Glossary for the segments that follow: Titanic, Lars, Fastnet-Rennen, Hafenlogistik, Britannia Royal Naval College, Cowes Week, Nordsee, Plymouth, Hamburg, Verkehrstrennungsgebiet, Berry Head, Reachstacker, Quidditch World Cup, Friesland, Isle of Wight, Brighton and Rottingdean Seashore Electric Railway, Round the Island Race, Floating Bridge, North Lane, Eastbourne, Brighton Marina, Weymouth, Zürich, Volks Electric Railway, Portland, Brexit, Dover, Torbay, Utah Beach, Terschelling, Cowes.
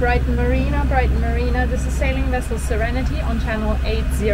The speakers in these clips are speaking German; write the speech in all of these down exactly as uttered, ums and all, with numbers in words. Brighton Marina, Brighton Marina, this is sailing vessel Serenity on channel eighty.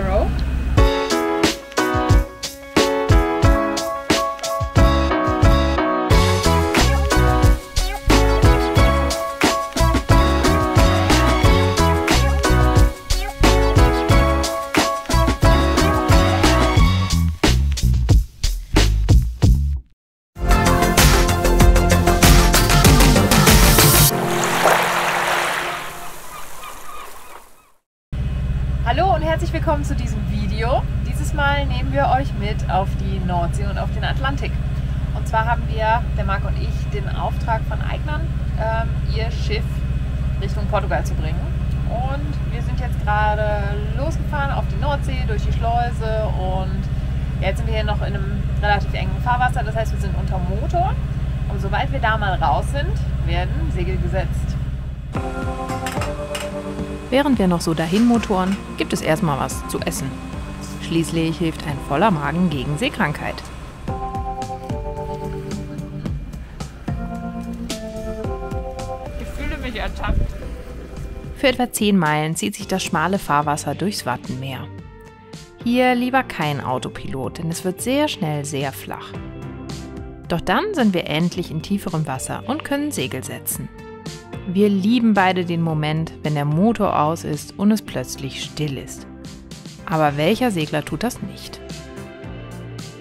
Hallo und herzlich willkommen zu diesem Video. Dieses Mal nehmen wir euch mit auf die Nordsee und auf den Atlantik. Und zwar haben wir, der Marc und ich, den Auftrag von Eignern, ähm, ihr Schiff Richtung Portugal zu bringen. Und wir sind jetzt gerade losgefahren auf die Nordsee, durch die Schleuse, und ja, jetzt sind wir hier noch in einem relativ engen Fahrwasser. Das heißt, wir sind unter Motor, und sobald wir da mal raus sind, werden Segel gesetzt. Während wir noch so dahin motoren, gibt es erstmal was zu essen. Schließlich hilft ein voller Magen gegen Seekrankheit. Ich fühle mich ertappt. Für etwa zehn Meilen zieht sich das schmale Fahrwasser durchs Wattenmeer. Hier lieber kein Autopilot, denn es wird sehr schnell sehr flach. Doch dann sind wir endlich in tieferem Wasser und können Segel setzen. Wir lieben beide den Moment, wenn der Motor aus ist und es plötzlich still ist. Aber welcher Segler tut das nicht?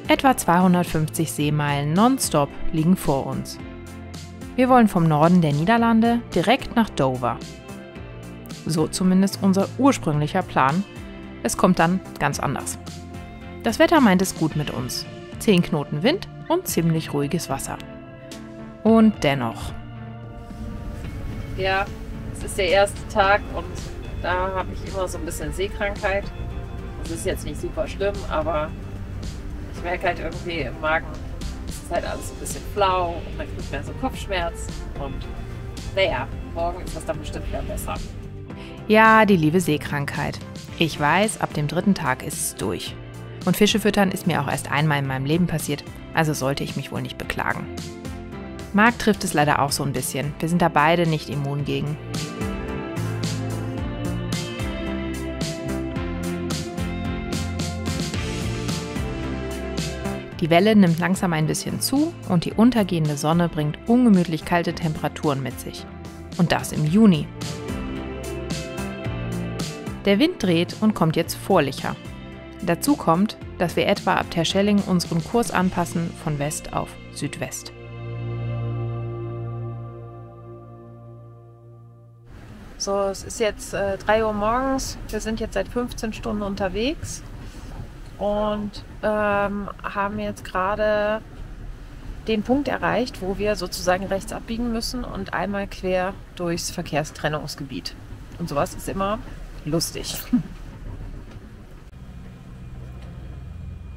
Etwa zweihundertfünfzig Seemeilen nonstop liegen vor uns. Wir wollen vom Norden der Niederlande direkt nach Dover. So zumindest unser ursprünglicher Plan. Es kommt dann ganz anders. Das Wetter meint es gut mit uns. zehn Knoten Wind und ziemlich ruhiges Wasser. Und dennoch. Ja, es ist der erste Tag und da habe ich immer so ein bisschen Seekrankheit. Das ist jetzt nicht super schlimm, aber ich merke halt irgendwie im Magen, es ist halt alles ein bisschen flau und dann kriegt man so Kopfschmerzen und naja, morgen ist das dann bestimmt wieder besser. Ja, die liebe Seekrankheit. Ich weiß, ab dem dritten Tag ist es durch. Und Fische füttern ist mir auch erst einmal in meinem Leben passiert, also sollte ich mich wohl nicht beklagen. Marc trifft es leider auch so ein bisschen. Wir sind da beide nicht immun gegen. Die Welle nimmt langsam ein bisschen zu und die untergehende Sonne bringt ungemütlich kalte Temperaturen mit sich. Und das im Juni. Der Wind dreht und kommt jetzt vorlicher. Dazu kommt, dass wir etwa ab Terschelling unseren Kurs anpassen von West auf Südwest. So, es ist jetzt äh, drei Uhr morgens, wir sind jetzt seit fünfzehn Stunden unterwegs und ähm, haben jetzt gerade den Punkt erreicht, wo wir sozusagen rechts abbiegen müssen und einmal quer durchs Verkehrstrennungsgebiet. Und sowas ist immer lustig.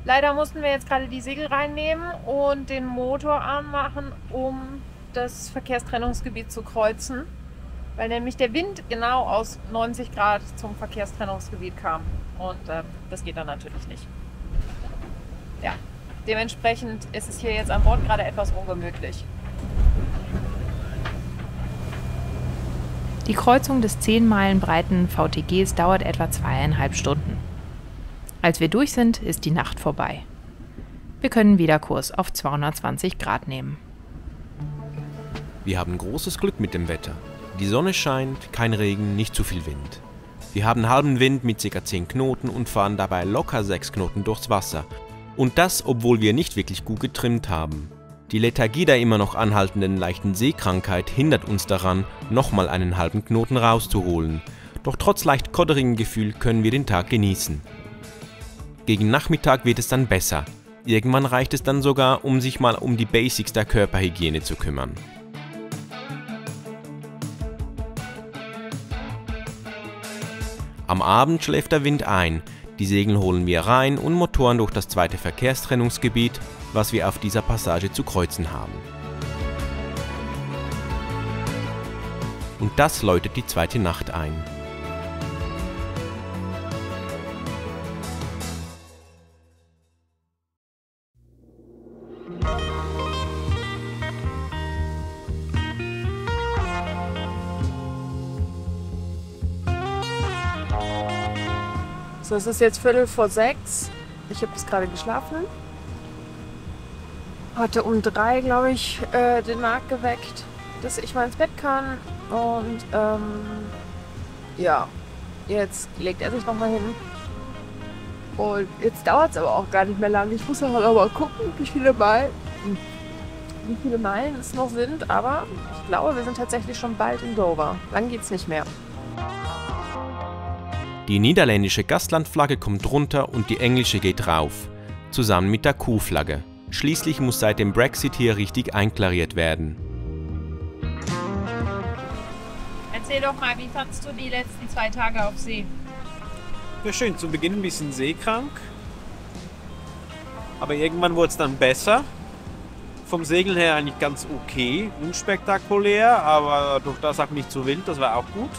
Leider mussten wir jetzt gerade die Segel reinnehmen und den Motor anmachen, um das Verkehrstrennungsgebiet zu kreuzen. Weil nämlich der Wind genau aus neunzig Grad zum Verkehrstrennungsgebiet kam. Und äh, das geht dann natürlich nicht. Ja, dementsprechend ist es hier jetzt an Bord gerade etwas ungemütlich. Die Kreuzung des zehn Meilen breiten V T Gs dauert etwa zweieinhalb Stunden. Als wir durch sind, ist die Nacht vorbei. Wir können wieder Kurs auf zweihundertzwanzig Grad nehmen. Wir haben großes Glück mit dem Wetter. Die Sonne scheint, kein Regen, nicht zu viel Wind. Wir haben halben Wind mit ca. zehn Knoten und fahren dabei locker sechs Knoten durchs Wasser. Und das, obwohl wir nicht wirklich gut getrimmt haben. Die Lethargie der immer noch anhaltenden leichten Seekrankheit hindert uns daran, nochmal einen halben Knoten rauszuholen. Doch trotz leicht kodderigem Gefühl können wir den Tag genießen. Gegen Nachmittag wird es dann besser. Irgendwann reicht es dann sogar, um sich mal um die Basics der Körperhygiene zu kümmern. Am Abend schläft der Wind ein, die Segel holen wir rein und motoren durch das zweite Verkehrstrennungsgebiet, was wir auf dieser Passage zu kreuzen haben. Und das läutet die zweite Nacht ein. So, es ist jetzt Viertel vor sechs. Ich habe bis gerade geschlafen. Hatte um drei, glaube ich, äh, den Markt geweckt, dass ich mal ins Bett kann. Und ähm, ja, jetzt legt er sich nochmal hin. Und jetzt dauert es aber auch gar nicht mehr lange. Ich muss aber mal gucken, wie viele Meilen, wie viele Meilen es noch sind. Aber ich glaube, wir sind tatsächlich schon bald in Dover. Lang geht's nicht mehr. Die niederländische Gastlandflagge kommt runter und die englische geht rauf, zusammen mit der Kuhflagge. Schließlich muss seit dem Brexit hier richtig einklariert werden. Erzähl doch mal, wie fandst du die letzten zwei Tage auf See? Ja, schön, zu Beginn ein bisschen seekrank, aber irgendwann wurde es dann besser. Vom Segeln her eigentlich ganz okay, unspektakulär, aber durch das auch nicht zu wild, das war auch gut.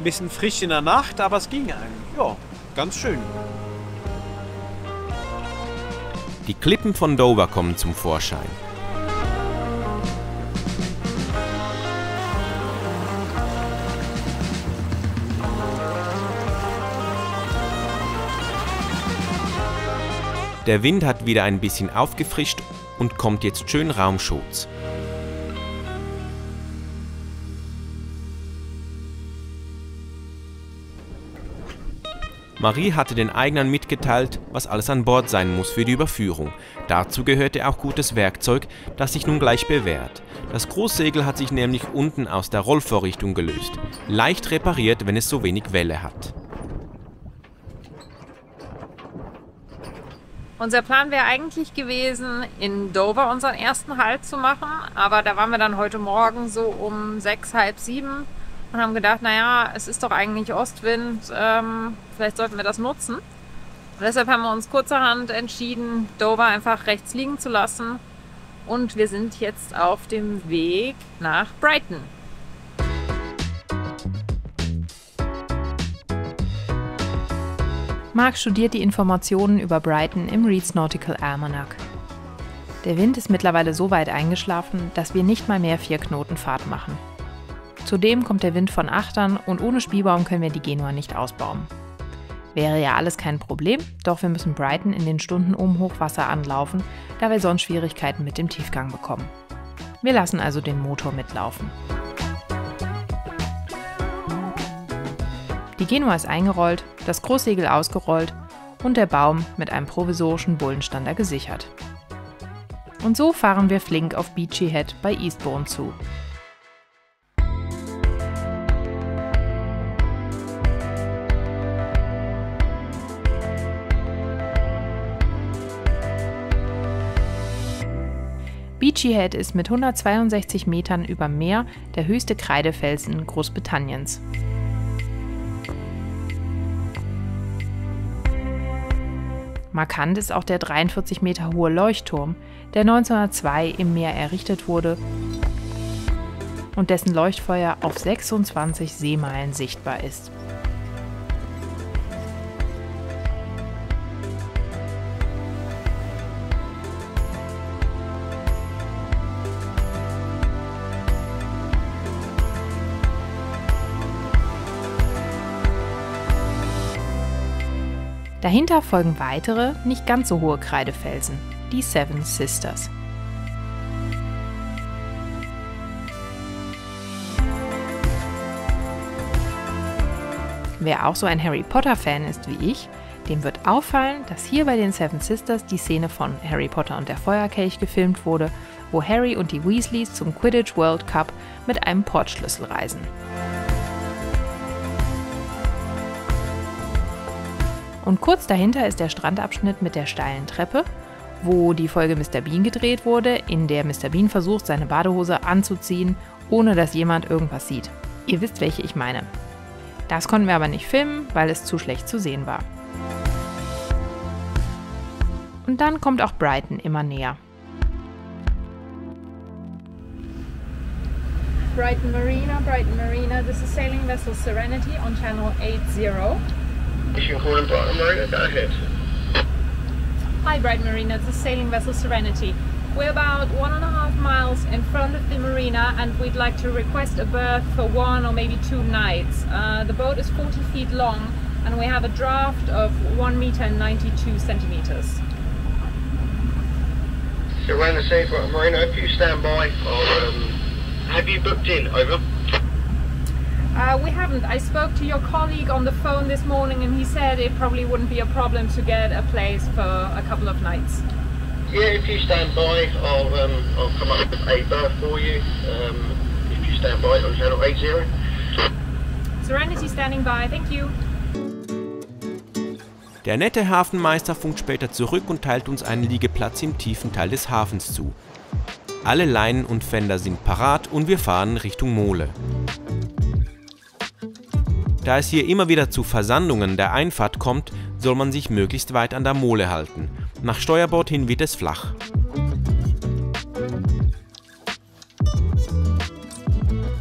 Ein bisschen frisch in der Nacht, aber es ging eigentlich. Ja, ganz schön. Die Klippen von Dover kommen zum Vorschein. Der Wind hat wieder ein bisschen aufgefrischt und kommt jetzt schön Raumschutz. Marie hatte den Eignern mitgeteilt, was alles an Bord sein muss für die Überführung. Dazu gehörte auch gutes Werkzeug, das sich nun gleich bewährt. Das Großsegel hat sich nämlich unten aus der Rollvorrichtung gelöst. Leicht repariert, wenn es so wenig Welle hat. Unser Plan wäre eigentlich gewesen, in Dover unseren ersten Halt zu machen, aber da waren wir dann heute Morgen so um sechs, halb sieben. Und haben gedacht, naja, es ist doch eigentlich Ostwind, ähm, vielleicht sollten wir das nutzen. Und deshalb haben wir uns kurzerhand entschieden, Dover einfach rechts liegen zu lassen. Und wir sind jetzt auf dem Weg nach Brighton. Mark studiert die Informationen über Brighton im Reed's Nautical Almanac. Der Wind ist mittlerweile so weit eingeschlafen, dass wir nicht mal mehr vier Knoten Fahrt machen. Zudem kommt der Wind von Achtern und ohne Spielbaum können wir die Genua nicht ausbauen. Wäre ja alles kein Problem, doch wir müssen Brighton in den Stunden um Hochwasser anlaufen, da wir sonst Schwierigkeiten mit dem Tiefgang bekommen. Wir lassen also den Motor mitlaufen. Die Genua ist eingerollt, das Großsegel ausgerollt und der Baum mit einem provisorischen Bullenstander gesichert. Und so fahren wir flink auf Beachy Head bei Eastbourne zu. Beachy Head ist mit hundertzweiundsechzig Metern über Meer der höchste Kreidefelsen Großbritanniens. Markant ist auch der dreiundvierzig Meter hohe Leuchtturm, der neunzehnhundertzwei im Meer errichtet wurde und dessen Leuchtfeuer auf sechsundzwanzig Seemeilen sichtbar ist. Dahinter folgen weitere, nicht ganz so hohe Kreidefelsen, die Seven Sisters. Wer auch so ein Harry Potter-Fan ist wie ich, dem wird auffallen, dass hier bei den Seven Sisters die Szene von Harry Potter und der Feuerkelch gefilmt wurde, wo Harry und die Weasleys zum Quidditch World Cup mit einem Portschlüssel reisen. Und kurz dahinter ist der Strandabschnitt mit der steilen Treppe, wo die Folge Mister Bean gedreht wurde, in der Mister Bean versucht, seine Badehose anzuziehen, ohne dass jemand irgendwas sieht. Ihr wisst, welche ich meine. Das konnten wir aber nicht filmen, weil es zu schlecht zu sehen war. Und dann kommt auch Brighton immer näher. Brighton Marina, Brighton Marina, this is sailing vessel Serenity on Channel eighty. If you're calling Brighton Marina, go ahead. Hi Brighton Marina, it's a sailing vessel Serenity. We're about one and a half miles in front of the marina and we'd like to request a berth for one or maybe two nights. Uh, the boat is forty feet long and we have a draft of one metre and ninety-two centimetres. So around the Seabright Marina, if you stand by, or um, have you booked in? Over. Uh, we haven't. I spoke to your colleague on the phone this morning and he said it probably wouldn't be a problem to get a place for a couple of nights. Yeah, if you stand by, I'll, um, I'll come up with a berth for you. Um, if you stand by on channel eighty. Serenity standing by, thank you. Der nette Hafenmeister funkt später zurück und teilt uns einen Liegeplatz im tiefen Teil des Hafens zu. Alle Leinen und Pfänder sind parat und wir fahren Richtung Mole. Da es hier immer wieder zu Versandungen der Einfahrt kommt, soll man sich möglichst weit an der Mole halten. Nach Steuerbord hin wird es flach.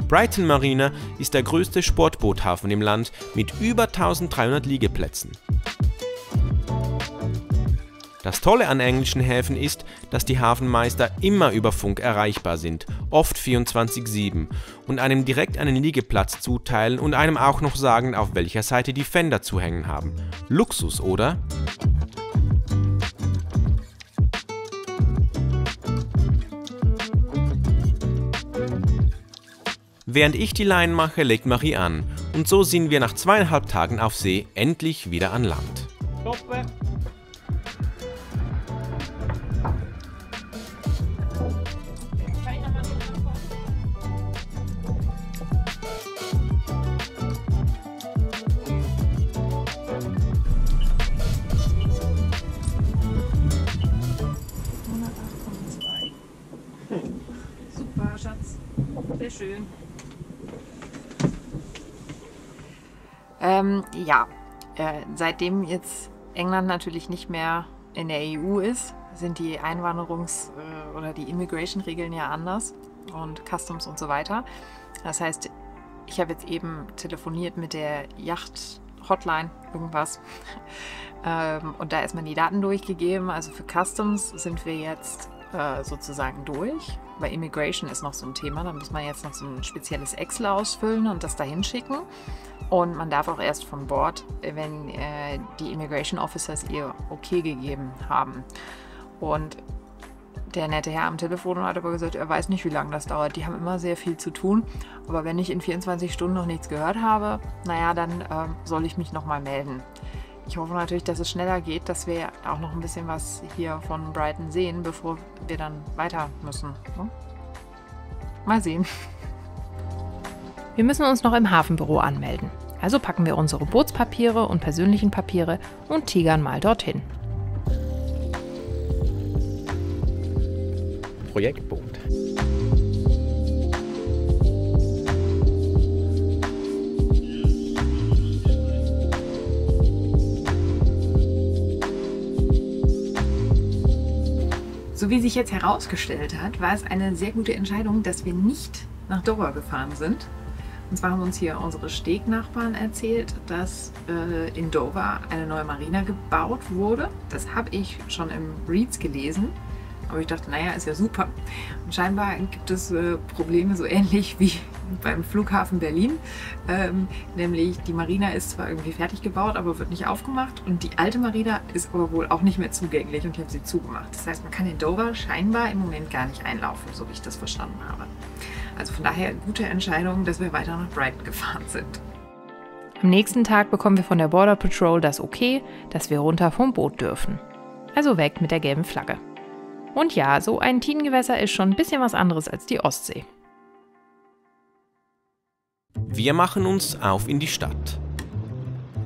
Brighton Marina ist der größte Sportboothafen im Land mit über eintausenddreihundert Liegeplätzen. Das Tolle an englischen Häfen ist, dass die Hafenmeister immer über Funk erreichbar sind, oft vierundzwanzig sieben, und einem direkt einen Liegeplatz zuteilen und einem auch noch sagen, auf welcher Seite die Fender zu hängen haben. Luxus, oder? Während ich die Leinen mache, legt Marie an, und so sind wir nach zweieinhalb Tagen auf See endlich wieder an Land. Stoppe. Super, Schatz. Sehr schön. Ähm, ja, äh, seitdem jetzt England natürlich nicht mehr in der E U ist, sind die Einwanderungs- äh, oder die Immigration-Regeln ja anders und Customs und so weiter. Das heißt, ich habe jetzt eben telefoniert mit der Yacht-Hotline, irgendwas, ähm, und da ist man die Daten durchgegeben. Also für Customs sind wir jetzt äh, sozusagen durch. Bei Immigration ist noch so ein Thema, da muss man jetzt noch so ein spezielles Excel ausfüllen und das dahin schicken. Und man darf auch erst von Bord, wenn äh, die Immigration Officers ihr okay gegeben haben. Und der nette Herr am Telefon hat aber gesagt, er weiß nicht, wie lange das dauert. Die haben immer sehr viel zu tun. Aber wenn ich in vierundzwanzig Stunden noch nichts gehört habe, naja, dann äh, soll ich mich nochmal melden. Ich hoffe natürlich, dass es schneller geht, dass wir auch noch ein bisschen was hier von Brighton sehen, bevor wir dann weiter müssen. So. Mal sehen. Wir müssen uns noch im Hafenbüro anmelden. Also packen wir unsere Bootspapiere und persönlichen Papiere und tigern mal dorthin. Projektboot. So wie sich jetzt herausgestellt hat, war es eine sehr gute Entscheidung, dass wir nicht nach Dover gefahren sind. Und zwar haben uns hier unsere Stegnachbarn erzählt, dass äh, in Dover eine neue Marina gebaut wurde. Das habe ich schon im Reeds gelesen, aber ich dachte, naja, ist ja super. Und scheinbar gibt es äh, Probleme so ähnlich wie beim Flughafen Berlin. Ähm, nämlich die Marina ist zwar irgendwie fertig gebaut, aber wird nicht aufgemacht. Und die alte Marina ist aber wohl auch nicht mehr zugänglich und ich habe sie zugemacht. Das heißt, man kann in Dover scheinbar im Moment gar nicht einlaufen, so wie ich das verstanden habe. Also von daher eine gute Entscheidung, dass wir weiter nach Brighton gefahren sind. Am nächsten Tag bekommen wir von der Border Patrol das Okay, dass wir runter vom Boot dürfen. Also weg mit der gelben Flagge. Und ja, so ein Tinengewässer ist schon ein bisschen was anderes als die Ostsee. Wir machen uns auf in die Stadt.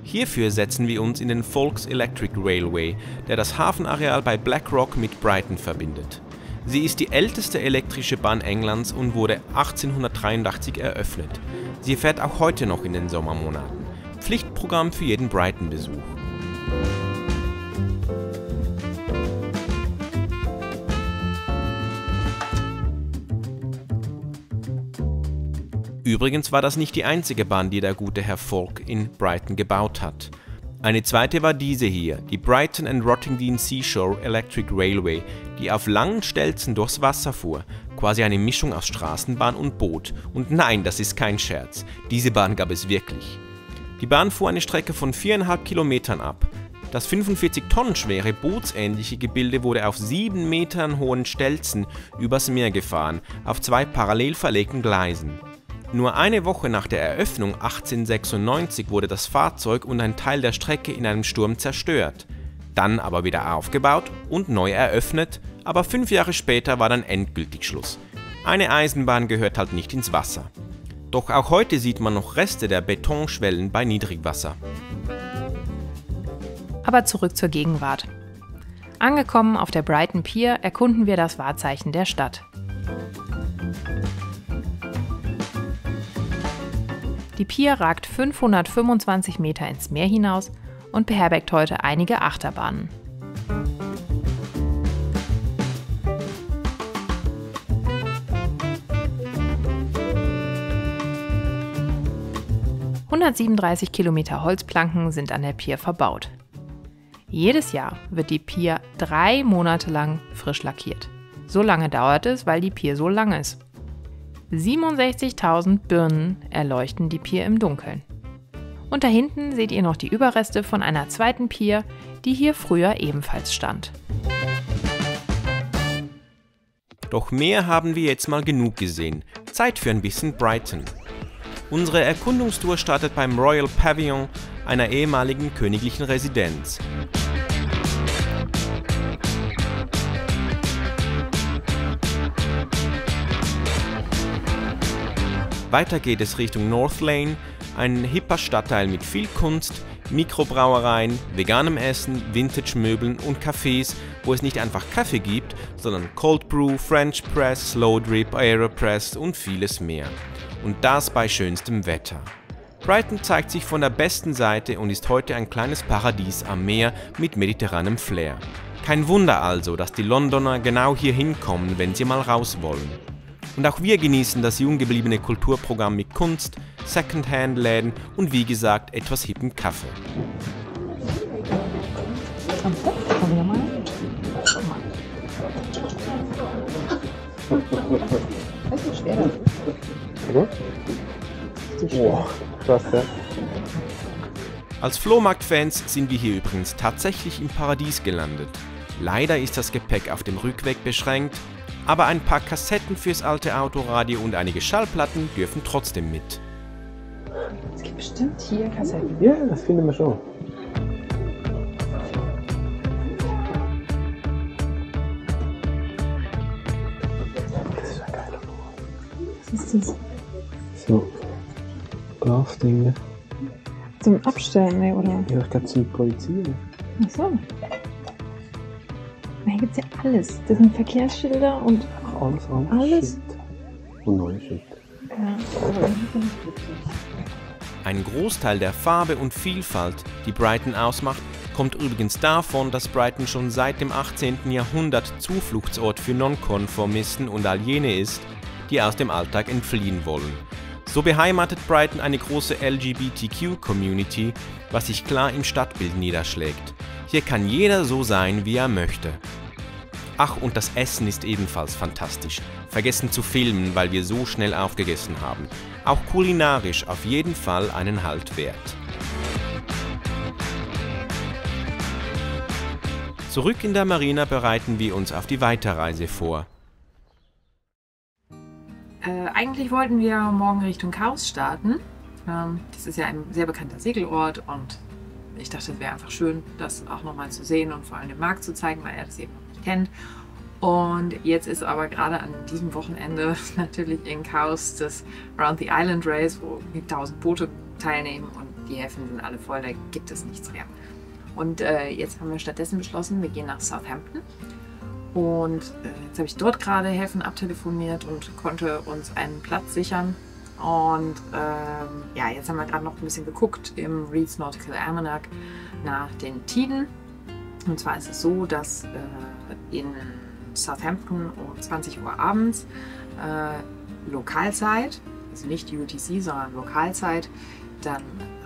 Hierfür setzen wir uns in den Volks Electric Railway, der das Hafenareal bei Blackrock mit Brighton verbindet. Sie ist die älteste elektrische Bahn Englands und wurde achtzehnhundertdreiundachtzig eröffnet. Sie fährt auch heute noch in den Sommermonaten. Pflichtprogramm für jeden Brighton-Besuch. Übrigens war das nicht die einzige Bahn, die der gute Herr Volk in Brighton gebaut hat. Eine zweite war diese hier, die Brighton and Rottingdean Seashore Electric Railway, die auf langen Stelzen durchs Wasser fuhr, quasi eine Mischung aus Straßenbahn und Boot. Und nein, das ist kein Scherz, diese Bahn gab es wirklich. Die Bahn fuhr eine Strecke von viereinhalb Kilometern ab. Das fünfundvierzig Tonnen schwere bootsähnliche Gebilde wurde auf sieben Metern hohen Stelzen übers Meer gefahren, auf zwei parallel verlegten Gleisen. Nur eine Woche nach der Eröffnung achtzehnhundertsechsundneunzig wurde das Fahrzeug und ein Teil der Strecke in einem Sturm zerstört, dann aber wieder aufgebaut und neu eröffnet, aber fünf Jahre später war dann endgültig Schluss. Eine Eisenbahn gehört halt nicht ins Wasser. Doch auch heute sieht man noch Reste der Betonschwellen bei Niedrigwasser. Aber zurück zur Gegenwart. Angekommen auf der Brighton Pier erkunden wir das Wahrzeichen der Stadt. Die Pier ragt fünfhundertfünfundzwanzig Meter ins Meer hinaus und beherbergt heute einige Achterbahnen. hundertsiebenunddreißig Kilometer Holzplanken sind an der Pier verbaut. Jedes Jahr wird die Pier drei Monate lang frisch lackiert. So lange dauert es, weil die Pier so lang ist. siebenundsechzigtausend Birnen erleuchten die Pier im Dunkeln. Und da hinten seht ihr noch die Überreste von einer zweiten Pier, die hier früher ebenfalls stand. Doch mehr haben wir jetzt mal genug gesehen. Zeit für ein bisschen Brighton. Unsere Erkundungstour startet beim Royal Pavilion, einer ehemaligen königlichen Residenz. Weiter geht es Richtung North Lane, ein hipper Stadtteil mit viel Kunst, Mikrobrauereien, veganem Essen, Vintage-Möbeln und Cafés, wo es nicht einfach Kaffee gibt, sondern Cold Brew, French Press, Slow Drip, Aeropress und vieles mehr. Und das bei schönstem Wetter. Brighton zeigt sich von der besten Seite und ist heute ein kleines Paradies am Meer mit mediterranem Flair. Kein Wunder also, dass die Londoner genau hier hinkommen, wenn sie mal raus wollen. Und auch wir genießen das jung gebliebene Kulturprogramm mit Kunst, Secondhand-Läden und wie gesagt etwas hippen Kaffee. Das ist schwer. Das ist schwer. Krass, ja. Als Flohmarktfans sind wir hier übrigens tatsächlich im Paradies gelandet. Leider ist das Gepäck auf dem Rückweg beschränkt, aber ein paar Kassetten fürs alte Autoradio und einige Schallplatten dürfen trotzdem mit. Es gibt bestimmt hier Kassetten. Ja, das finden wir schon. Das ist ja geil. Was ist das? So. Grafdinge. Zum Abstellen, ne, oder? Ja, ich glaube zum Projizieren. Ach so. Hier gibt es ja alles. Das sind Verkehrsschilder und Ach, alles. alles. Und neue Shit. Ja. Ein Großteil der Farbe und Vielfalt, die Brighton ausmacht, kommt übrigens davon, dass Brighton schon seit dem achtzehnten Jahrhundert Zufluchtsort für Nonkonformisten und all jene ist, die aus dem Alltag entfliehen wollen. So beheimatet Brighton eine große L G B T Q-Community, was sich klar im Stadtbild niederschlägt. Hier kann jeder so sein, wie er möchte. Ach, und das Essen ist ebenfalls fantastisch. Vergessen zu filmen, weil wir so schnell aufgegessen haben. Auch kulinarisch auf jeden Fall einen Halt wert. Zurück in der Marina bereiten wir uns auf die Weiterreise vor. Äh, eigentlich wollten wir morgen Richtung Cowes starten. Ähm, das ist ja ein sehr bekannter Segelort und ich dachte, es wäre einfach schön, das auch nochmal zu sehen und vor allem den Markt zu zeigen, weil er das eben noch nicht kennt. Und jetzt ist aber gerade an diesem Wochenende natürlich in Cowes das Round the Island Race, wo tausend Boote teilnehmen und die Häfen sind alle voll, da gibt es nichts mehr. Und äh, jetzt haben wir stattdessen beschlossen, wir gehen nach Southampton. Und jetzt habe ich dort gerade Häfen abtelefoniert und konnte uns einen Platz sichern. Und ähm, ja, jetzt haben wir gerade noch ein bisschen geguckt im Reed's Nautical Almanac nach den Tiden. Und zwar ist es so, dass äh, in Southampton um zwanzig Uhr abends äh, Lokalzeit, also nicht U T C, sondern Lokalzeit, dann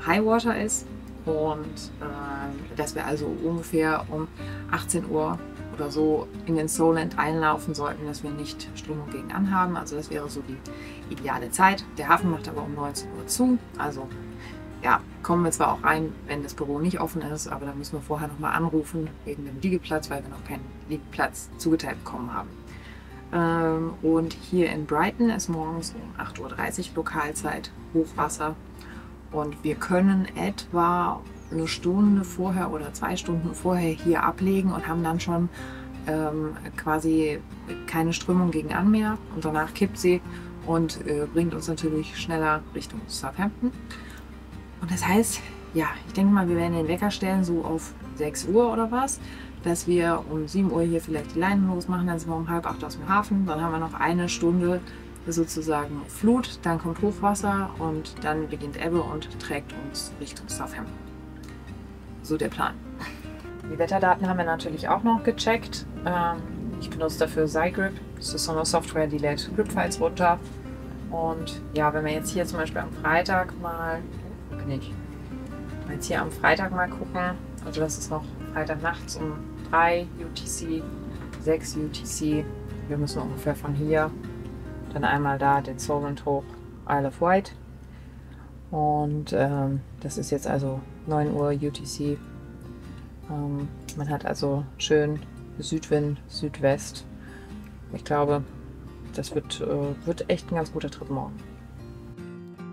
Highwater ist. Und äh, dass wir also ungefähr um achtzehn Uhr oder so in den Solent einlaufen sollten, dass wir nicht Strömung gegen anhaben. Also das wäre so die ideale Zeit. Der Hafen macht aber um neunzehn Uhr zu, also ja, kommen wir zwar auch rein, wenn das Büro nicht offen ist, aber dann müssen wir vorher nochmal anrufen wegen dem Liegeplatz, weil wir noch keinen Liegeplatz zugeteilt bekommen haben. Ähm, und hier in Brighton ist morgens um acht Uhr dreißig Lokalzeit Hochwasser und wir können etwa eine Stunde vorher oder zwei Stunden vorher hier ablegen und haben dann schon ähm, quasi keine Strömung gegen an mehr und danach kippt sie und äh, bringt uns natürlich schneller Richtung Southampton. Und das heißt, ja, ich denke mal, wir werden den Wecker stellen, so auf sechs Uhr oder was, dass wir um sieben Uhr hier vielleicht die Leinen losmachen, dann sind wir um halb acht aus dem Hafen, dann haben wir noch eine Stunde sozusagen Flut, dann kommt Hochwasser und dann beginnt Ebbe und trägt uns Richtung Southampton. So der Plan. Die Wetterdaten haben wir natürlich auch noch gecheckt. Ich benutze dafür SciGrip, das ist so eine Software, die lädt Grip-Files runter. Und ja, wenn wir jetzt hier zum Beispiel am Freitag mal nicht. Jetzt hier am Freitag mal gucken, also das ist noch Freitag nachts um drei U T C, sechs U T C. Wir müssen ungefähr von hier dann einmal da den Solent hoch, Isle of Wight. Und ähm, das ist jetzt also neun Uhr U T C. Ähm, man hat also schön Südwind, Südwest. Ich glaube, das wird, äh, wird echt ein ganz guter Trip morgen.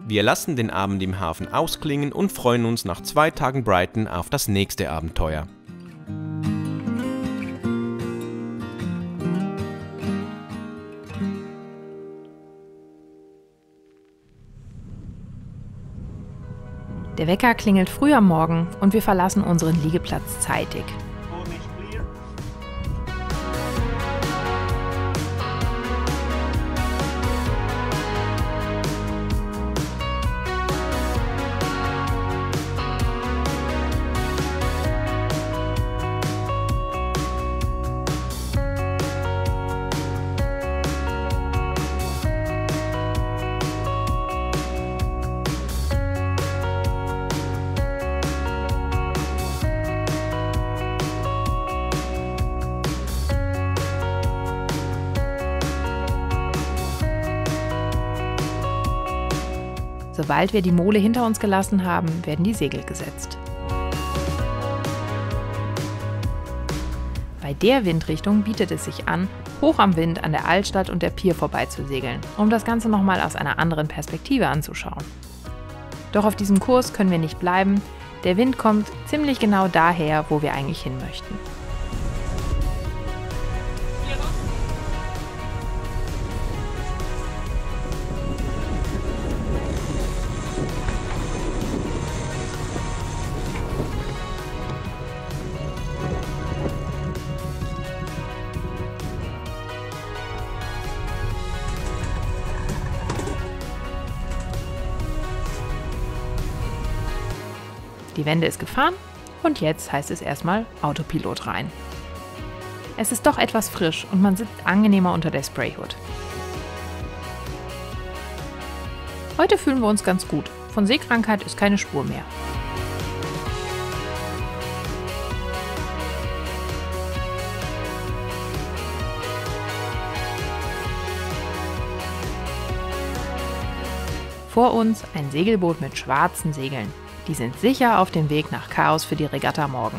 Wir lassen den Abend im Hafen ausklingen und freuen uns nach zwei Tagen Brighton auf das nächste Abenteuer. Der Wecker klingelt früh am Morgen und wir verlassen unseren Liegeplatz zeitig. Sobald wir die Mole hinter uns gelassen haben, werden die Segel gesetzt. Bei der Windrichtung bietet es sich an, hoch am Wind an der Altstadt und der Pier vorbei zu segeln, um das Ganze nochmal aus einer anderen Perspektive anzuschauen. Doch auf diesem Kurs können wir nicht bleiben, der Wind kommt ziemlich genau daher, wo wir eigentlich hin möchten. Die Wende ist gefahren und jetzt heißt es erstmal Autopilot rein. Es ist doch etwas frisch und man sitzt angenehmer unter der Sprayhood. Heute fühlen wir uns ganz gut. Von Seekrankheit ist keine Spur mehr. Vor uns ein Segelboot mit schwarzen Segeln. Die sind sicher auf dem Weg nach Cowes für die Regatta morgen.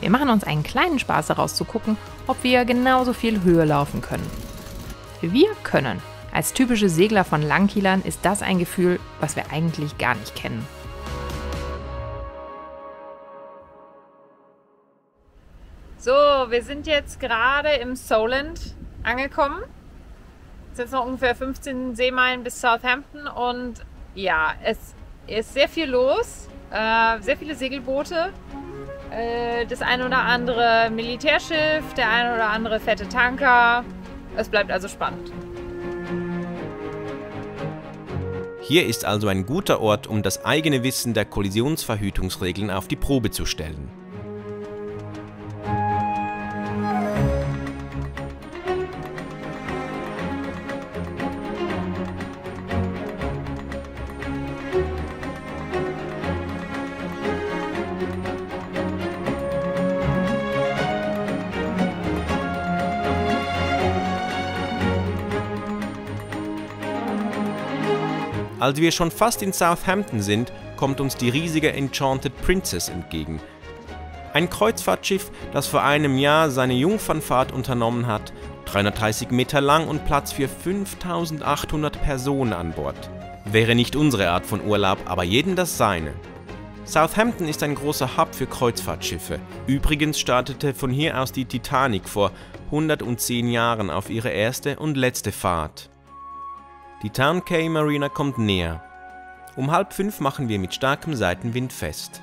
Wir machen uns einen kleinen Spaß daraus zu gucken, ob wir genauso viel Höhe laufen können. Wir können. Als typische Segler von Langkielern ist das ein Gefühl, was wir eigentlich gar nicht kennen. So, wir sind jetzt gerade im Solent angekommen. Es sind noch ungefähr fünfzehn Seemeilen bis Southampton und ja, es ist... ist sehr viel los, äh, sehr viele Segelboote, äh, das ein oder andere Militärschiff, der ein oder andere fette Tanker. Es bleibt also spannend. Hier ist also ein guter Ort, um das eigene Wissen der Kollisionsverhütungsregeln auf die Probe zu stellen. Als wir schon fast in Southampton sind, kommt uns die riesige Enchanted Princess entgegen. Ein Kreuzfahrtschiff, das vor einem Jahr seine Jungfernfahrt unternommen hat, dreihundertdreißig Meter lang und Platz für fünftausendachthundert Personen an Bord. Wäre nicht unsere Art von Urlaub, aber jedem das seine. Southampton ist ein großer Hub für Kreuzfahrtschiffe. Übrigens startete von hier aus die Titanic vor hundertzehn Jahren auf ihre erste und letzte Fahrt. Die Towncay Marina kommt näher. Um halb fünf machen wir mit starkem Seitenwind fest.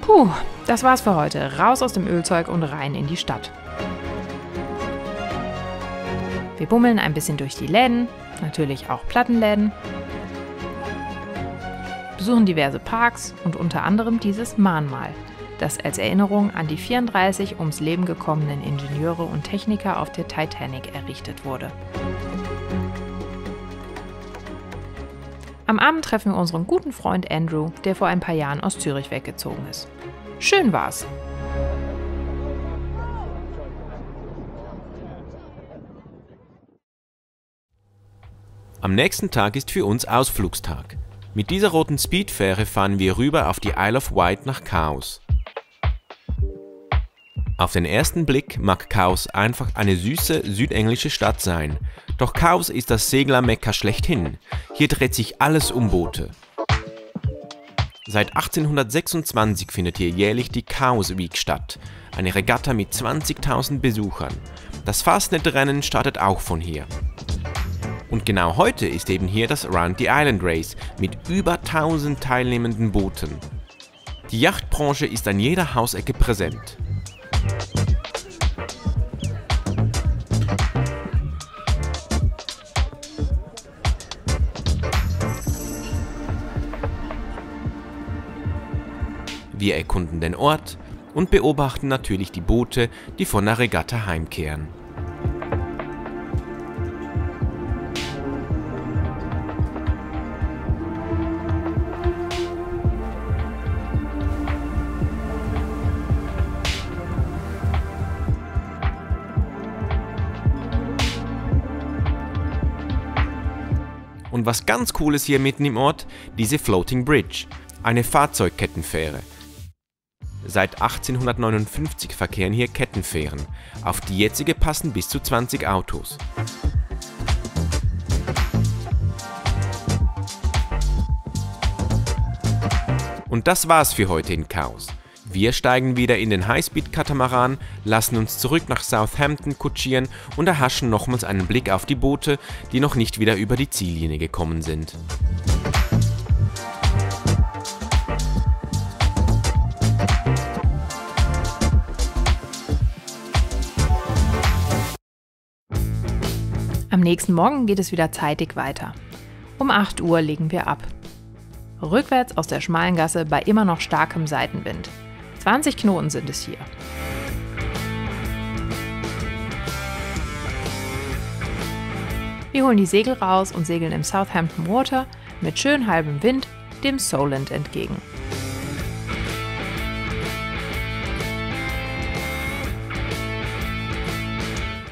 Puh, das war's für heute. Raus aus dem Ölzeug und rein in die Stadt. Wir bummeln ein bisschen durch die Läden, natürlich auch Plattenläden, besuchen diverse Parks und unter anderem dieses Mahnmal, das als Erinnerung an die vierunddreißig ums Leben gekommenen Ingenieure und Techniker auf der Titanic errichtet wurde. Am Abend treffen wir unseren guten Freund Andrew, der vor ein paar Jahren aus Zürich weggezogen ist. Schön war's! Am nächsten Tag ist für uns Ausflugstag. Mit dieser roten Speedfähre fahren wir rüber auf die Isle of Wight nach Cowes. Auf den ersten Blick mag Cowes einfach eine süße südenglische Stadt sein. Doch Cowes ist das Seglermekka schlechthin. Hier dreht sich alles um Boote. Seit achtzehnhundertsechsundzwanzig findet hier jährlich die Cowes Week statt, eine Regatta mit zwanzigtausend Besuchern. Das Fastnet-Rennen startet auch von hier. Und genau heute ist eben hier das Round the Island Race mit über tausend teilnehmenden Booten. Die Yachtbranche ist an jeder Hausecke präsent. Wir erkunden den Ort und beobachten natürlich die Boote, die von der Regatta heimkehren. Und was ganz Cooles hier mitten im Ort, diese Floating Bridge, eine Fahrzeugkettenfähre. Seit achtzehnhundertneunundfünfzig verkehren hier Kettenfähren. Auf die jetzige passen bis zu zwanzig Autos. Und das war's für heute in Cowes. Wir steigen wieder in den Highspeed-Katamaran, lassen uns zurück nach Southampton kutschieren und erhaschen nochmals einen Blick auf die Boote, die noch nicht wieder über die Ziellinie gekommen sind. Am nächsten Morgen geht es wieder zeitig weiter. Um acht Uhr legen wir ab. Rückwärts aus der schmalen Gasse bei immer noch starkem Seitenwind. zwanzig Knoten sind es hier. Wir holen die Segel raus und segeln im Southampton Water mit schön halbem Wind dem Solent entgegen.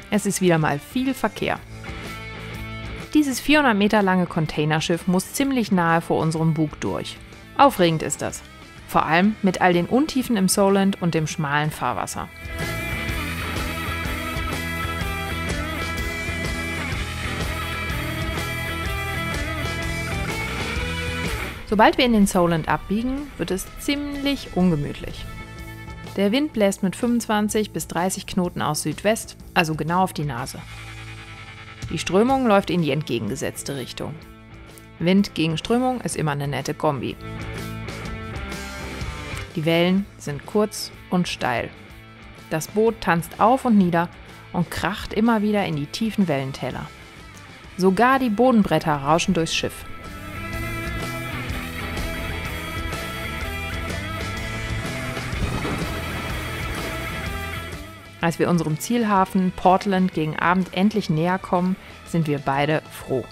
Es ist wieder mal viel Verkehr. Dieses vierhundert Meter lange Containerschiff muss ziemlich nahe vor unserem Bug durch. Aufregend ist das. Vor allem mit all den Untiefen im Solent und dem schmalen Fahrwasser. Sobald wir in den Solent abbiegen, wird es ziemlich ungemütlich. Der Wind bläst mit fünfundzwanzig bis dreißig Knoten aus Südwest, also genau auf die Nase. Die Strömung läuft in die entgegengesetzte Richtung. Wind gegen Strömung ist immer eine nette Kombi. Die Wellen sind kurz und steil. Das Boot tanzt auf und nieder und kracht immer wieder in die tiefen Wellentäler. Sogar die Bodenbretter rauschen durchs Schiff. Als wir unserem Zielhafen Portland gegen Abend endlich näher kommen, sind wir beide froh.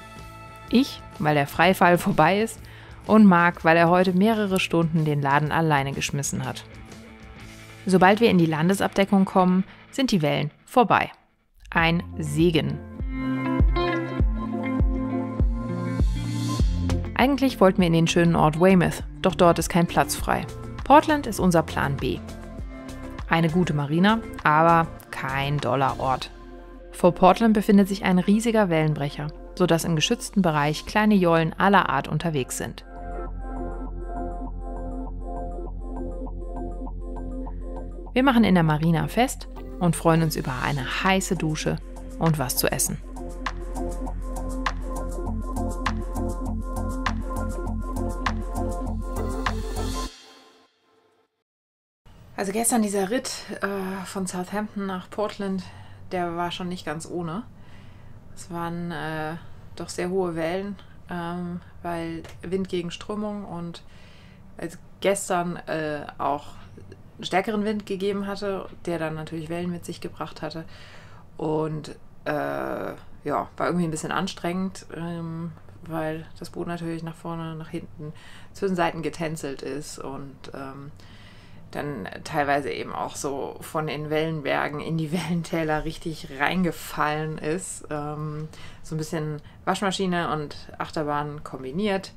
Ich weil der Freifall vorbei ist, und Mark, weil er heute mehrere Stunden den Laden alleine geschmissen hat. Sobald wir in die Landesabdeckung kommen, sind die Wellen vorbei. Ein Segen. Eigentlich wollten wir in den schönen Ort Weymouth, doch dort ist kein Platz frei. Portland ist unser Plan B. Eine gute Marina, aber kein doller Ort. Vor Portland befindet sich ein riesiger Wellenbrecher, sodass im geschützten Bereich kleine Jollen aller Art unterwegs sind. Wir machen in der Marina fest und freuen uns über eine heiße Dusche und was zu essen. Also gestern dieser Ritt äh, von Southampton nach Portland, der war schon nicht ganz ohne. Es waren äh, doch sehr hohe Wellen, ähm, weil Wind gegen Strömung und als gestern äh, auch stärkeren Wind gegeben hatte, der dann natürlich Wellen mit sich gebracht hatte. Und äh, ja, war irgendwie ein bisschen anstrengend, ähm, weil das Boot natürlich nach vorne, nach hinten, zu den Seiten getänzelt ist und ähm, dann teilweise eben auch so von den Wellenbergen in die Wellentäler richtig reingefallen ist. Ähm, so ein bisschen Waschmaschine und Achterbahn kombiniert.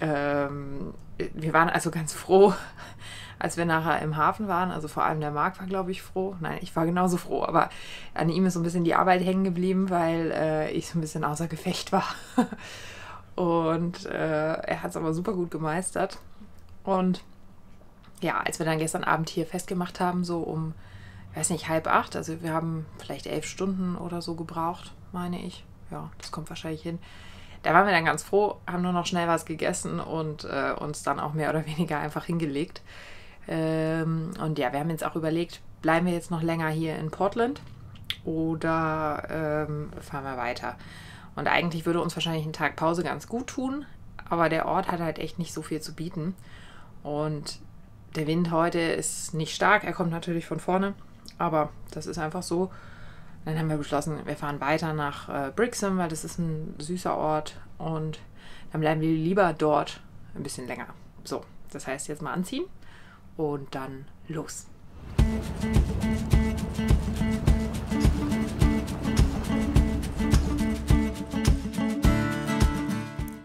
Ähm, wir waren also ganz froh, als wir nachher im Hafen waren. Also vor allem der Marc war, glaube ich, froh. Nein, ich war genauso froh, aber an ihm ist so ein bisschen die Arbeit hängen geblieben, weil äh, ich so ein bisschen außer Gefecht war. Und äh, er hat es aber super gut gemeistert. Und ja, als wir dann gestern Abend hier festgemacht haben, so um, ich weiß nicht, halb acht, also wir haben vielleicht elf Stunden oder so gebraucht, meine ich. Ja, das kommt wahrscheinlich hin. Da waren wir dann ganz froh, haben nur noch schnell was gegessen und äh, uns dann auch mehr oder weniger einfach hingelegt. Ähm, und ja, wir haben jetzt auch überlegt, bleiben wir jetzt noch länger hier in Portland oder ähm, fahren wir weiter. Und eigentlich würde uns wahrscheinlich ein Tag Pause ganz gut tun, aber der Ort hat halt echt nicht so viel zu bieten. Und der Wind heute ist nicht stark, er kommt natürlich von vorne, aber das ist einfach so. Dann haben wir beschlossen, wir fahren weiter nach äh, Brixham, weil das ist ein süßer Ort und dann bleiben wir lieber dort ein bisschen länger. So, das heißt jetzt mal anziehen und dann los.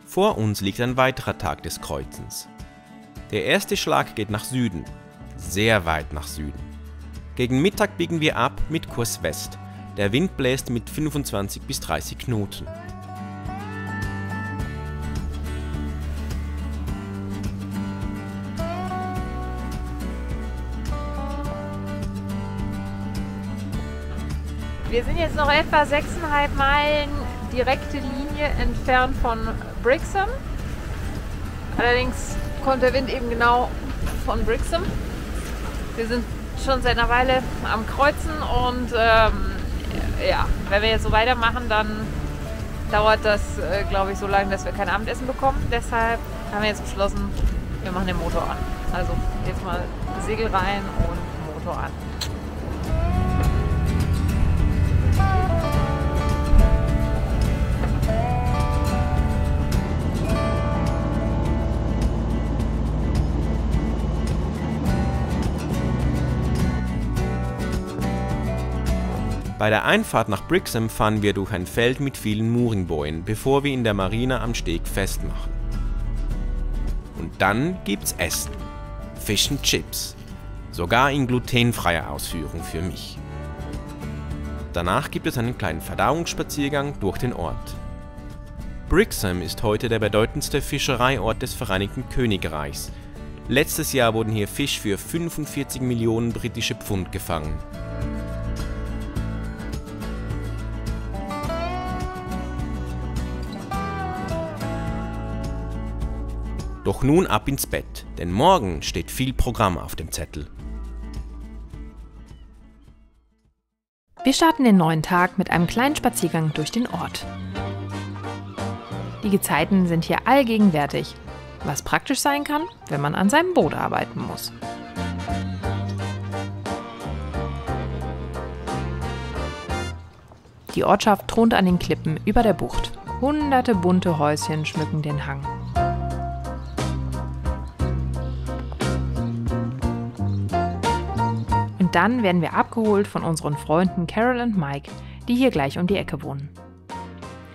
Vor uns liegt ein weiterer Tag des Kreuzens. Der erste Schlag geht nach Süden, sehr weit nach Süden. Gegen Mittag biegen wir ab mit Kurs West. Der Wind bläst mit fünfundzwanzig bis dreißig Knoten. Wir sind jetzt noch etwa sechseinhalb Meilen direkte Linie entfernt von Brixham. Allerdings kommt der Wind eben genau von Brixham. Wir sind schon seit einer Weile am Kreuzen und ähm, ja, wenn wir jetzt so weitermachen, dann dauert das, äh, glaube ich, so lange, dass wir kein Abendessen bekommen. Deshalb haben wir jetzt beschlossen, wir machen den Motor an. Also jetzt mal Segel rein und Motor an. Bei der Einfahrt nach Brixham fahren wir durch ein Feld mit vielen Mooringbäumen, bevor wir in der Marina am Steg festmachen. Und dann gibt's Essen. Fish and Chips. Sogar in glutenfreier Ausführung für mich. Danach gibt es einen kleinen Verdauungsspaziergang durch den Ort. Brixham ist heute der bedeutendste Fischereiort des Vereinigten Königreichs. Letztes Jahr wurden hier Fisch für fünfundvierzig Millionen britische Pfund gefangen. Doch nun ab ins Bett, denn morgen steht viel Programm auf dem Zettel. Wir starten den neuen Tag mit einem kleinen Spaziergang durch den Ort. Die Gezeiten sind hier allgegenwärtig, was praktisch sein kann, wenn man an seinem Boot arbeiten muss. Die Ortschaft thront an den Klippen über der Bucht. Hunderte bunte Häuschen schmücken den Hang. Und dann werden wir abgeholt von unseren Freunden Carol und Mike, die hier gleich um die Ecke wohnen.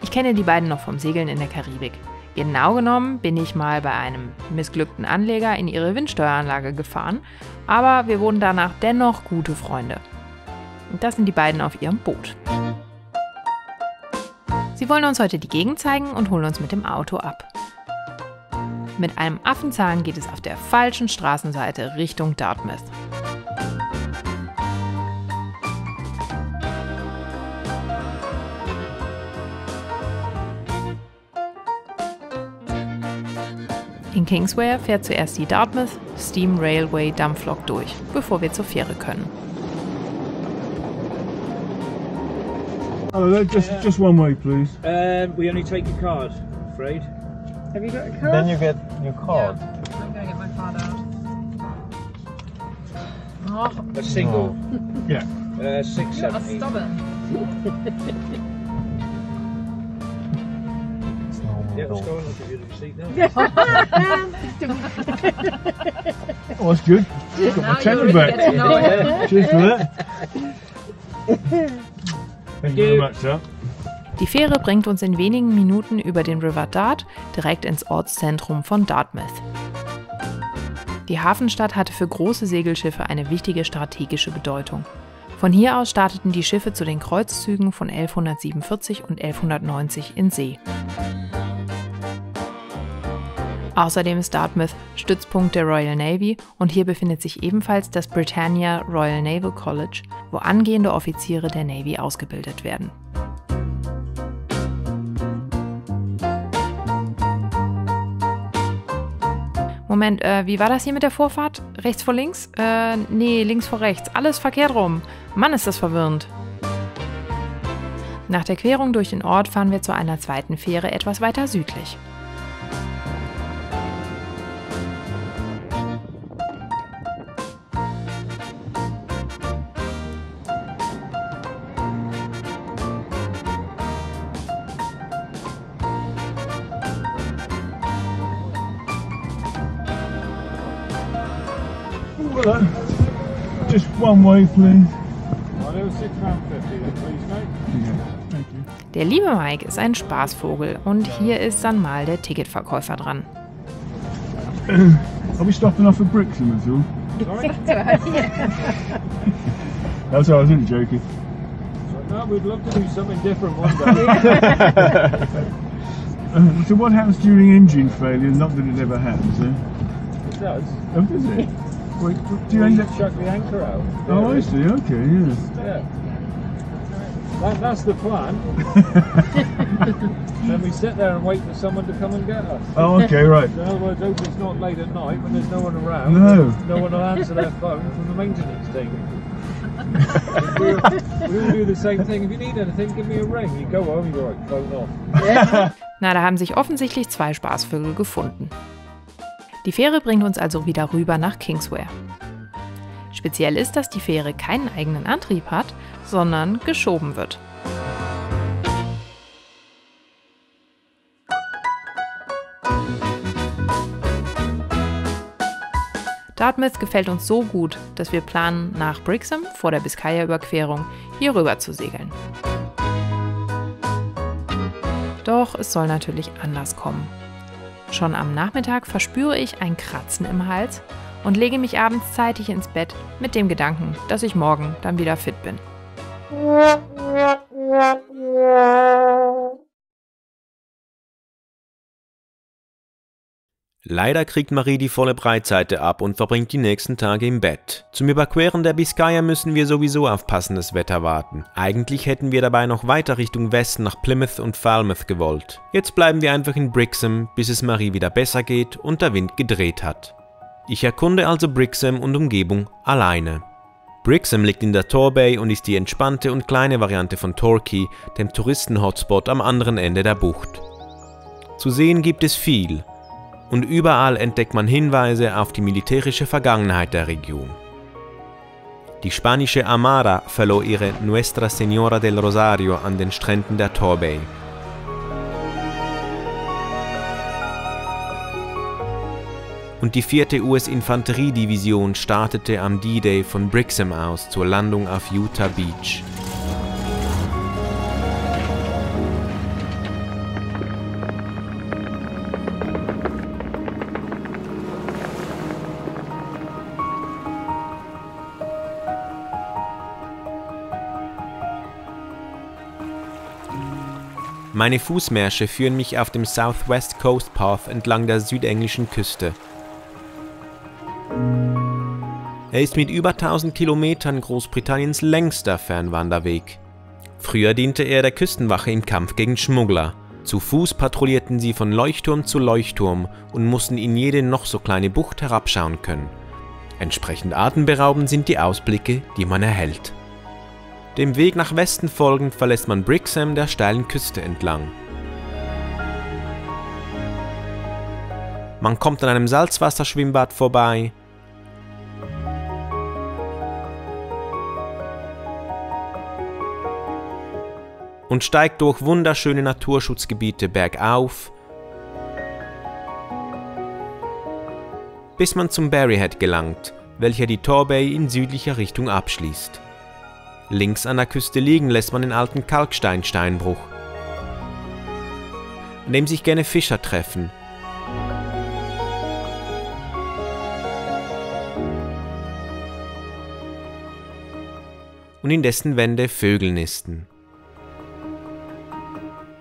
Ich kenne die beiden noch vom Segeln in der Karibik. Genau genommen bin ich mal bei einem missglückten Anleger in ihre Windsteueranlage gefahren, aber wir wurden danach dennoch gute Freunde. Und das sind die beiden auf ihrem Boot. Sie wollen uns heute die Gegend zeigen und holen uns mit dem Auto ab. Mit einem Affenzahn geht es auf der falschen Straßenseite Richtung Dartmouth. In Kingswear fährt zuerst die Dartmouth Steam Railway Dampflok durch, bevor wir zur Fähre können. Oh, just, just one way, please. Um, we only take your card, I'm afraid. Have you got a card? Then you get your card. Yeah, I'm going to get my card out. Oh. A single. Oh. Yeah. Uh, six, seven, eight. You're stubborn. Yeah, let's go and give you the receipt now. Oh, that's good. I've got my tenner back. Yeah. Cheers for that. Thank you very much, sir. Die Fähre bringt uns in wenigen Minuten über den River Dart direkt ins Ortszentrum von Dartmouth. Die Hafenstadt hatte für große Segelschiffe eine wichtige strategische Bedeutung. Von hier aus starteten die Schiffe zu den Kreuzzügen von elfhundertsiebenundvierzig und elfhundertneunzig in See. Außerdem ist Dartmouth Stützpunkt der Royal Navy und hier befindet sich ebenfalls das Britannia Royal Naval College, wo angehende Offiziere der Navy ausgebildet werden. Moment, äh, wie war das hier mit der Vorfahrt? Rechts vor links? Äh, nee, links vor rechts. Alles verkehrt rum. Mann, ist das verwirrend. Nach der Querung durch den Ort fahren wir zu einer zweiten Fähre etwas weiter südlich. Just one way, please. Der liebe Mike ist ein Spaßvogel und hier ist dann mal der Ticketverkäufer dran. Are we stopping off at Brixham as well? That's how I wasn't joking. No, we'd love to do something different one day. So what happens during engine failure? Not that it ever happens, eh? It does. Oh, does it? Wait, do you end up chucking the anchor out? Oh, I see. Okay, yeah. Yeah. That, that's the plan. Then we sit there and wait for someone to come and get us. Oh, okay, right. So in other words, hope it's not late at night when there's no one around. No. No one will answer their phone from the maintenance team. We all do the same thing. If you need anything, give me a ring. You go home, you're like, phone off. Na, da haben sich offensichtlich zwei Spaßvögel gefunden. Die Fähre bringt uns also wieder rüber nach Kingswear. Speziell ist, dass die Fähre keinen eigenen Antrieb hat, sondern geschoben wird. Dartmouth gefällt uns so gut, dass wir planen, nach Brixham vor der Biskaya-Überquerung hier rüber zu segeln. Doch es soll natürlich anders kommen. Schon am Nachmittag verspüre ich ein Kratzen im Hals und lege mich abends zeitig ins Bett mit dem Gedanken, dass ich morgen dann wieder fit bin. Leider kriegt Marie die volle Breitseite ab und verbringt die nächsten Tage im Bett. Zum Überqueren der Biskaya müssen wir sowieso auf passendes Wetter warten. Eigentlich hätten wir dabei noch weiter Richtung Westen nach Plymouth und Falmouth gewollt. Jetzt bleiben wir einfach in Brixham, bis es Marie wieder besser geht und der Wind gedreht hat. Ich erkunde also Brixham und Umgebung alleine. Brixham liegt in der Torbay und ist die entspannte und kleine Variante von Torquay, dem Touristen-Hotspot am anderen Ende der Bucht. Zu sehen gibt es viel. Und überall entdeckt man Hinweise auf die militärische Vergangenheit der Region. Die spanische Armada verlor ihre Nuestra Señora del Rosario an den Stränden der Torbay. und die vierte U S-Infanteriedivision startete am D-Day von Brixham aus zur Landung auf Utah Beach. Meine Fußmärsche führen mich auf dem Southwest Coast Path entlang der südenglischen Küste. Er ist mit über tausend Kilometern Großbritanniens längster Fernwanderweg. Früher diente er der Küstenwache im Kampf gegen Schmuggler. Zu Fuß patrouillierten sie von Leuchtturm zu Leuchtturm und mussten in jede noch so kleine Bucht herabschauen können. Entsprechend atemberaubend sind die Ausblicke, die man erhält. Dem Weg nach Westen folgend verlässt man Brixham der steilen Küste entlang. Man kommt an einem Salzwasserschwimmbad vorbei. Und steigt durch wunderschöne Naturschutzgebiete bergauf, bis man zum Berry Head gelangt, welcher die Torbay in südlicher Richtung abschließt. Links an der Küste liegen lässt man den alten Kalksteinsteinbruch, an dem sich gerne Fischer treffen. Und in dessen Wände Vögel nisten.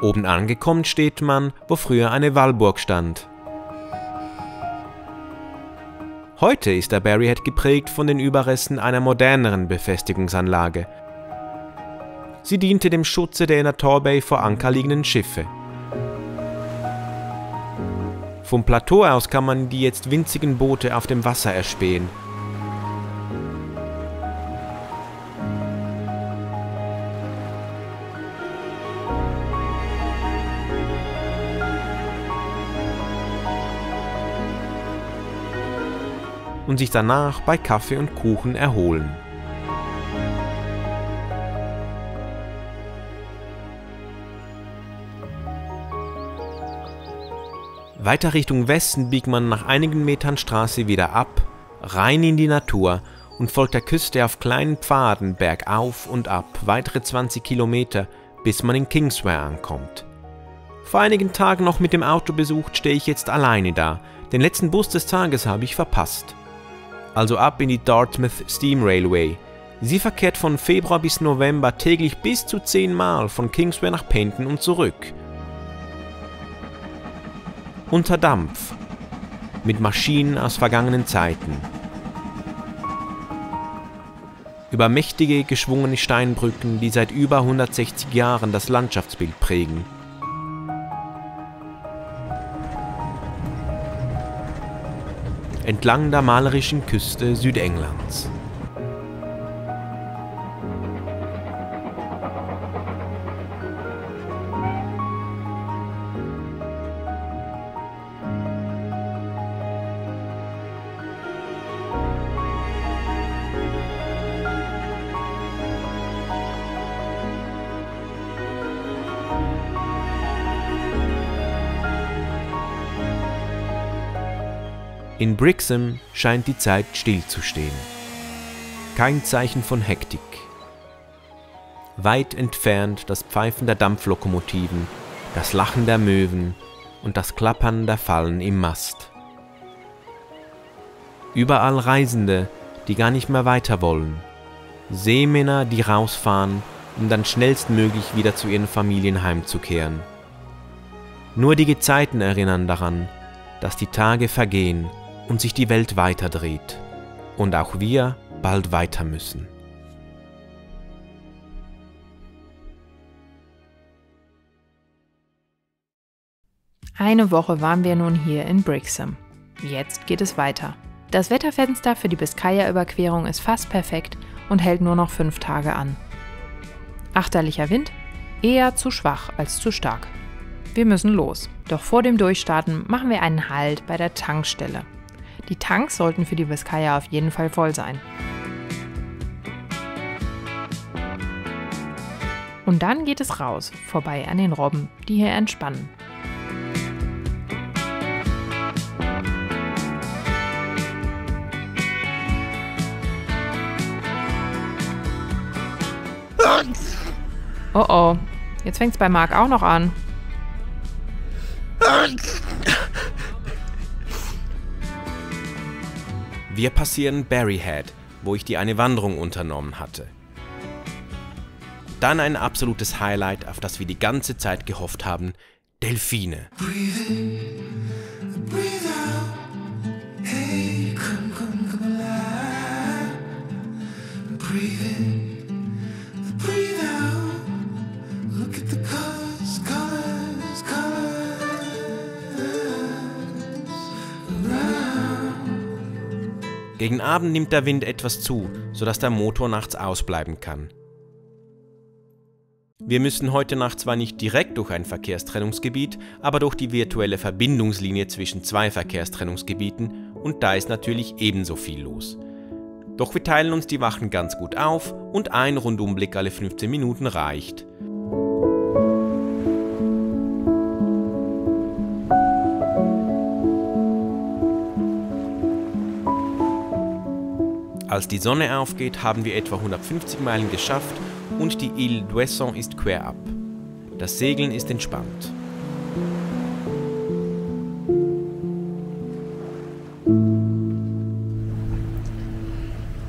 Oben angekommen steht man, wo früher eine Wallburg stand. Heute ist der Berry Head geprägt von den Überresten einer moderneren Befestigungsanlage. Sie diente dem Schutze der in der Torbay vor Anker liegenden Schiffe. Vom Plateau aus kann man die jetzt winzigen Boote auf dem Wasser erspähen. Und sich danach bei Kaffee und Kuchen erholen. Weiter Richtung Westen biegt man nach einigen Metern Straße wieder ab, rein in die Natur und folgt der Küste auf kleinen Pfaden bergauf und ab weitere zwanzig Kilometer, bis man in Kingswear ankommt. Vor einigen Tagen noch mit dem Auto besucht, stehe ich jetzt alleine da, den letzten Bus des Tages habe ich verpasst. Also ab in die Dartmouth Steam Railway. Sie verkehrt von Februar bis November täglich bis zu zehn Mal von Kingswear nach Paignton und zurück. Unter Dampf. Mit Maschinen aus vergangenen Zeiten. Über mächtige, geschwungene Steinbrücken, die seit über hundertsechzig Jahren das Landschaftsbild prägen. Entlang der malerischen Küste Südenglands. In Brixham scheint die Zeit stillzustehen. Kein Zeichen von Hektik. Weit entfernt das Pfeifen der Dampflokomotiven, das Lachen der Möwen und das Klappern der Fallen im Mast. Überall Reisende, die gar nicht mehr weiter wollen. Seemänner, die rausfahren, um dann schnellstmöglich wieder zu ihren Familien heimzukehren. Nur die Gezeiten erinnern daran, dass die Tage vergehen und sich die Welt weiterdreht und auch wir bald weiter müssen. Eine Woche waren wir nun hier in Brixham. Jetzt geht es weiter. Das Wetterfenster für die Biskaya-Überquerung ist fast perfekt und hält nur noch fünf Tage an. Achterlicher Wind? Eher zu schwach als zu stark. Wir müssen los. Doch vor dem Durchstarten machen wir einen Halt bei der Tankstelle. Die Tanks sollten für die Biskaya auf jeden Fall voll sein. Und dann geht es raus, vorbei an den Robben, die hier entspannen. Oh oh. Jetzt fängt es bei Marc auch noch an. Wir passieren Berry Head, wo ich die eine Wanderung unternommen hatte. Dann ein absolutes Highlight, auf das wir die ganze Zeit gehofft haben: Delfine. Breathe in, breathe out. Hey, come, come, come alive. Breathe in, breathe out. Look at the colors, colors, colors around. Gegen Abend nimmt der Wind etwas zu, sodass der Motor nachts ausbleiben kann. Wir müssen heute Nacht zwar nicht direkt durch ein Verkehrstrennungsgebiet, aber durch die virtuelle Verbindungslinie zwischen zwei Verkehrstrennungsgebieten, und da ist natürlich ebenso viel los. Doch wir teilen uns die Wachen ganz gut auf und ein Rundumblick alle fünfzehn Minuten reicht. Als die Sonne aufgeht, haben wir etwa hundertfünfzig Meilen geschafft und die Ile d'Ouessant ist quer ab. Das Segeln ist entspannt.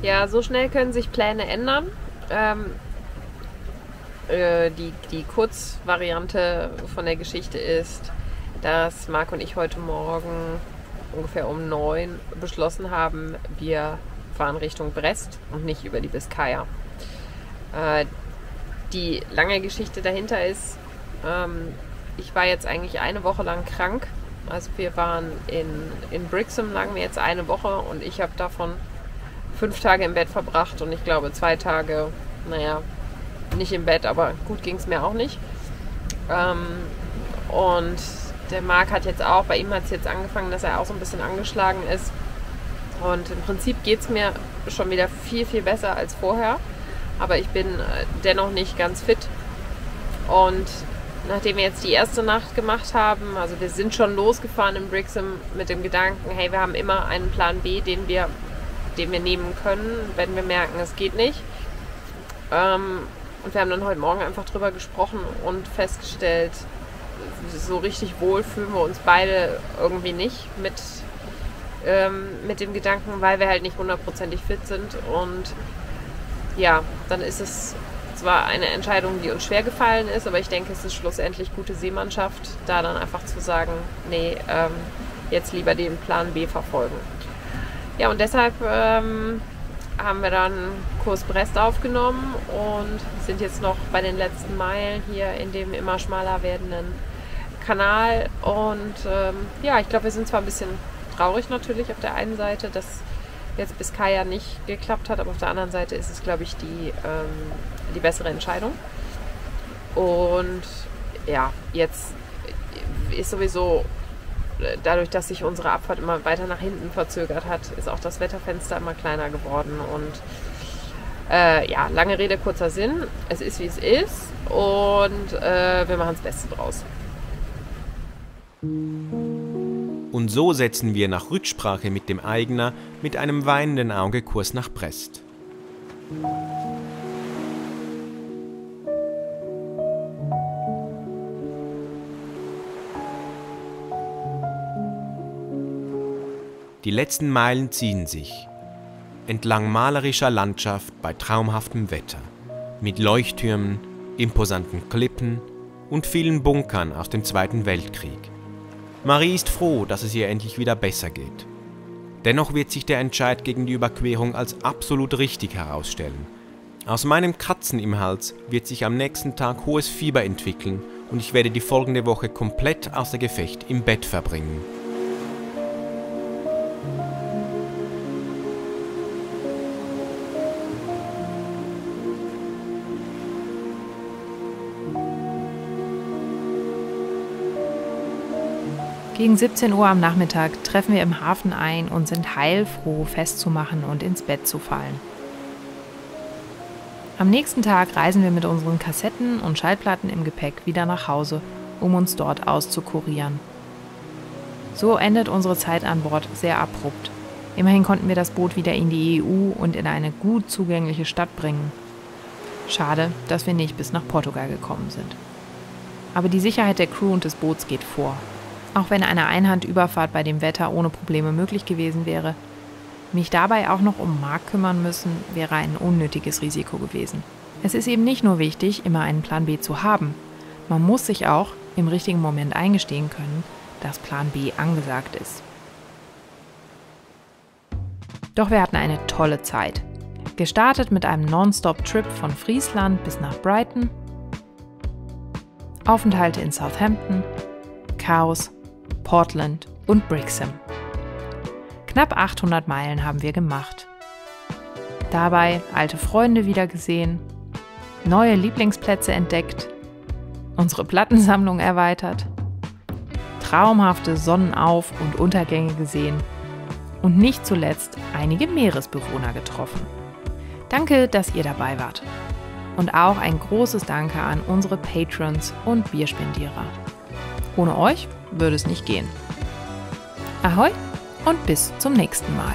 Ja, so schnell können sich Pläne ändern. Ähm, äh, die, die Kurzvariante von der Geschichte ist, dass Marc und ich heute Morgen ungefähr um neun beschlossen haben, wir fahren Richtung Brest und nicht über die Biskaya. Die lange Geschichte dahinter ist, ähm, ich war jetzt eigentlich eine Woche lang krank. Also wir waren in, in Brixham, lagen wir jetzt eine Woche, und ich habe davon fünf Tage im Bett verbracht und ich glaube zwei Tage, naja, nicht im Bett, aber gut ging es mir auch nicht. Ähm, und der Marc hat jetzt auch, bei ihm hat es jetzt angefangen, dass er auch so ein bisschen angeschlagen ist. Und im Prinzip geht es mir schon wieder viel, viel besser als vorher. Aber ich bin dennoch nicht ganz fit. Und nachdem wir jetzt die erste Nacht gemacht haben, also wir sind schon losgefahren in Brixham mit dem Gedanken, hey, wir haben immer einen Plan B, den wir, den wir nehmen können, wenn wir merken, es geht nicht. Und wir haben dann heute Morgen einfach drüber gesprochen und festgestellt, so richtig wohl fühlen wir uns beide irgendwie nicht mit, mit dem Gedanken, weil wir halt nicht hundertprozentig fit sind. Und ja, dann ist es zwar eine Entscheidung, die uns schwer gefallen ist, aber ich denke, es ist schlussendlich gute Seemannschaft, da dann einfach zu sagen, nee, ähm, jetzt lieber den Plan B verfolgen. Ja, und deshalb ähm, haben wir dann Kurs Brest aufgenommen und sind jetzt noch bei den letzten Meilen hier in dem immer schmaler werdenden Kanal. Und ähm, ja, ich glaube, wir sind zwar ein bisschen traurig natürlich auf der einen Seite, dass jetzt Biskaya nicht geklappt hat, aber auf der anderen Seite ist es, glaube ich, die, ähm, die bessere Entscheidung. Und ja, jetzt ist sowieso, dadurch, dass sich unsere Abfahrt immer weiter nach hinten verzögert hat, ist auch das Wetterfenster immer kleiner geworden. Und äh, ja, lange Rede, kurzer Sinn. Es ist, wie es ist, und äh, wir machen das Beste draus. Und so setzen wir nach Rücksprache mit dem Eigner mit einem weinenden Auge Kurs nach Brest. Die letzten Meilen ziehen sich entlang malerischer Landschaft bei traumhaftem Wetter, mit Leuchttürmen, imposanten Klippen und vielen Bunkern aus dem Zweiten Weltkrieg. Marie ist froh, dass es ihr endlich wieder besser geht. Dennoch wird sich der Entscheid gegen die Überquerung als absolut richtig herausstellen. Aus meinem Kratzen im Hals wird sich am nächsten Tag hohes Fieber entwickeln und ich werde die folgende Woche komplett außer Gefecht im Bett verbringen. Gegen siebzehn Uhr am Nachmittag treffen wir im Hafen ein und sind heilfroh, festzumachen und ins Bett zu fallen. Am nächsten Tag reisen wir mit unseren Kassetten und Schallplatten im Gepäck wieder nach Hause, um uns dort auszukurieren. So endet unsere Zeit an Bord sehr abrupt. Immerhin konnten wir das Boot wieder in die E U und in eine gut zugängliche Stadt bringen. Schade, dass wir nicht bis nach Portugal gekommen sind. Aber die Sicherheit der Crew und des Boots geht vor. Auch wenn eine Einhandüberfahrt bei dem Wetter ohne Probleme möglich gewesen wäre, mich dabei auch noch um Mark kümmern müssen, wäre ein unnötiges Risiko gewesen. Es ist eben nicht nur wichtig, immer einen Plan B zu haben. Man muss sich auch im richtigen Moment eingestehen können, dass Plan B angesagt ist. Doch wir hatten eine tolle Zeit. Gestartet mit einem Non-Stop-Trip von Friesland bis nach Brighton, Aufenthalte in Southampton, Cowes, Portland und Brixham. Knapp achthundert Meilen haben wir gemacht. Dabei alte Freunde wiedergesehen, neue Lieblingsplätze entdeckt, unsere Plattensammlung erweitert, traumhafte Sonnenauf- und Untergänge gesehen und nicht zuletzt einige Meeresbewohner getroffen. Danke, dass ihr dabei wart. Und auch ein großes Danke an unsere Patrons und Bierspendierer. Ohne euch würde es nicht gehen. Ahoi und bis zum nächsten Mal.